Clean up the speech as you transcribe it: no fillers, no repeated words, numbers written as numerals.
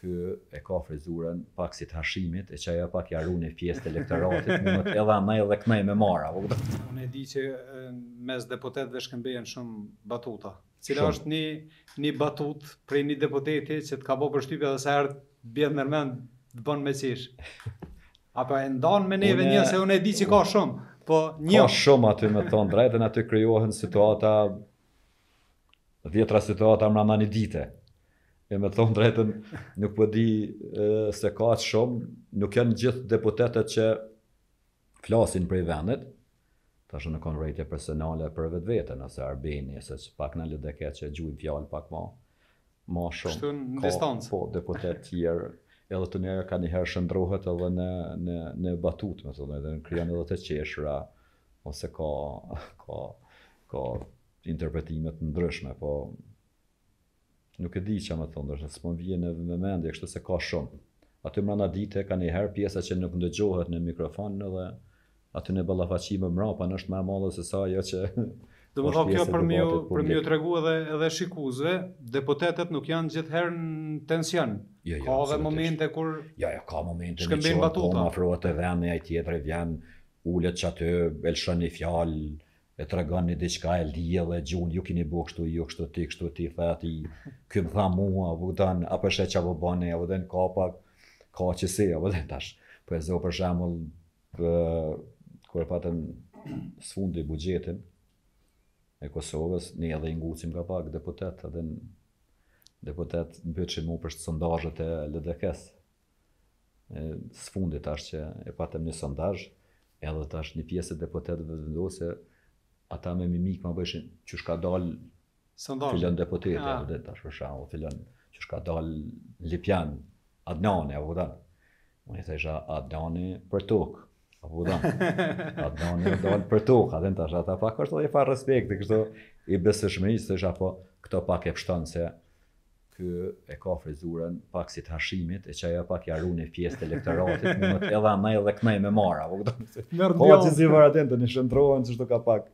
kë e ka frizurën pak si të hashimit, e që ajo pak jaru një pjesë të elektoratit, më të edhe anej dhe kënej me mara. Unë e di që mes deputetve shkëmbejen shumë batuta, cila është një batut prej një deputeti që të ka bo për shtypja dhe se herë bjen mërmen të bën me cish. Apo e ndanë me neve një, se unë e di që ka shumë, po një. Ka shumë aty me thonë drejten, aty kryohen situata, 10 situata mrama një dite. E me thonë drejten, nuk po di se ka atë shumë, nuk janë gjithë deputetet që flasin prej vendet, ta shë në konë rejtje personale për vetë vetën, ose Arbeni, ose që pak në lideke që gjujnë fjallë pak ma shumë. Kështu në distancë. Po, deputet tjerë, edhe të njerë ka njëherë shëndrohet edhe në batut, me thonë, edhe në kryan edhe të qeshra, ose ka interpretimet ndryshme, po... Nuk e di që me thonë, dërshë, s'pon vijen e vëmendje, kështu se ka shumë. Aty mrana dite, ka njëherë pjesa që nuk ndëgjohet në mikrofon, dhe aty në balafacime mrapa, nështë me madhe se sa jo që... Do më thonë kjo për mjë të regu edhe shikuzve, deputetet nuk janë gjithëherë në tension. Ka dhe momente kur shkëmbin batuta. Ka afrohet e venë, e tjetëre vjenë, ullet që aty, elshën një fjallë, e të regon një diqka e lije dhe gjunë, ju kini bu kështu, ju kështu ti, dhe ati, këmë dha mua, vëdan, apëshe që vëbane, vëdan ka pak, ka qësi, vëdan tash. Për e zo për shemull, kërë patën së fundi bugjetin e Kosovës, një edhe ingucim ka pak deputet, edhe deputet në pëtë që mu përshtë sondajët e LDK-s. Së fundi tash që e patëm një sondaj, edhe tash një pjesë e deputetëve të vendose, ata me mimik ma bëshin që shka dal filon deputete, që shka dal Lipjan, Adnani, a vëdan. Unë i të isha Adnani për tokë, a vëdan. Adnani dal për tokë, a dhe në të isha ata pak është dhe i farë respekti, kështu i besëshmëri, që të isha po këto pak e pështonë se kë e ka frizurën pak si të hashimit, e që ajo pak jaru një pjesë të elektoratit, më të edhe anej dhe kënej me mara, a vëdan. Ka që si vëratin të një shëndrohen që shtu ka pak.